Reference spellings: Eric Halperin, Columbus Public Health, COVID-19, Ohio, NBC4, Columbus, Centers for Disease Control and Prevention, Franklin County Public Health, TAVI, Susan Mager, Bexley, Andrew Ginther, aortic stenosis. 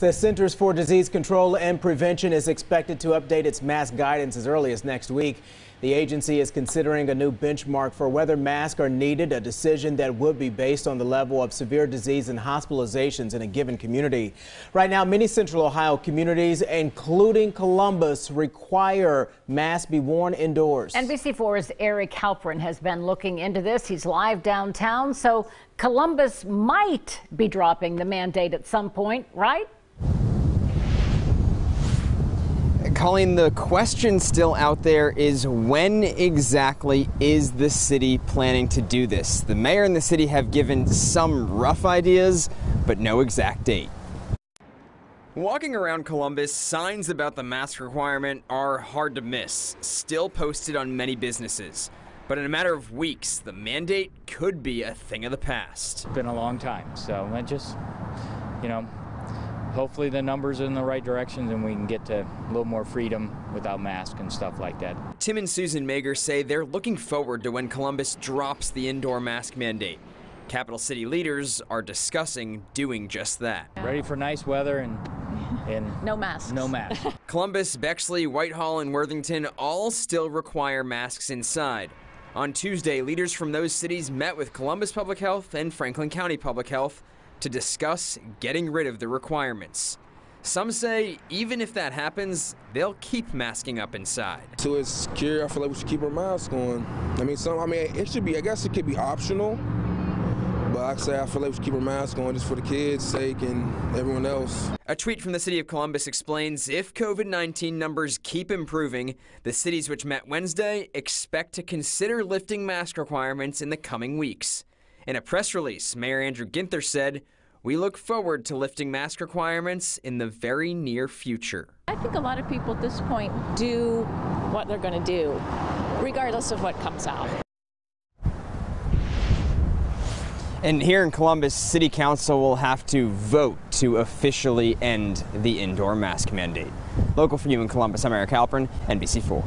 the Centers for Disease Control and Prevention is expected to update its mask guidance as early as next week. The agency is considering a new benchmark for whether masks are needed, a decision that would be based on the level of severe disease and hospitalizations in a given community. Right now, many central Ohio communities, including Columbus, require masks be worn indoors. NBC4's Eric Halperin has been looking into this. He's live downtown, so Columbus might be dropping the mandate at some point, right? Colleen, the question still out there is, when exactly is the city planning to do this? The mayor and the city have given some rough ideas, but no exact date. Walking around Columbus, signs about the mask requirement are hard to miss, still posted on many businesses. But in a matter of weeks, the mandate could be a thing of the past. It's been a long time, so it just, you know, hopefully the numbers are in the right direction and we can get to a little more freedom without masks and stuff like that. Tim and Susan Mager say they're looking forward to when Columbus drops the indoor mask mandate. Capital City leaders are discussing doing just that. Ready for nice weather and no masks. No masks. Columbus, Bexley, Whitehall, and Worthington all still require masks inside. On Tuesday, leaders from those cities met with Columbus Public Health and Franklin County Public Health to discuss getting rid of the requirements. Some say even if that happens, they'll keep masking up inside. So it's scary. I feel like we should keep our mask on. I mean, it should be, I guess it could be optional, but I say I feel like we should keep our mask on just for the kids' sake and everyone else. A tweet from the city of Columbus explains if COVID-19 numbers keep improving, the cities which met Wednesday expect to consider lifting mask requirements in the coming weeks. In a press release, Mayor Andrew Ginther said, "We look forward to lifting mask requirements in the very near future." I think a lot of people at this point do what they're going to do, regardless of what comes out. And here in Columbus, City Council will have to vote to officially end the indoor mask mandate. Local for you in Columbus, I'm Eric Halperin, NBC4.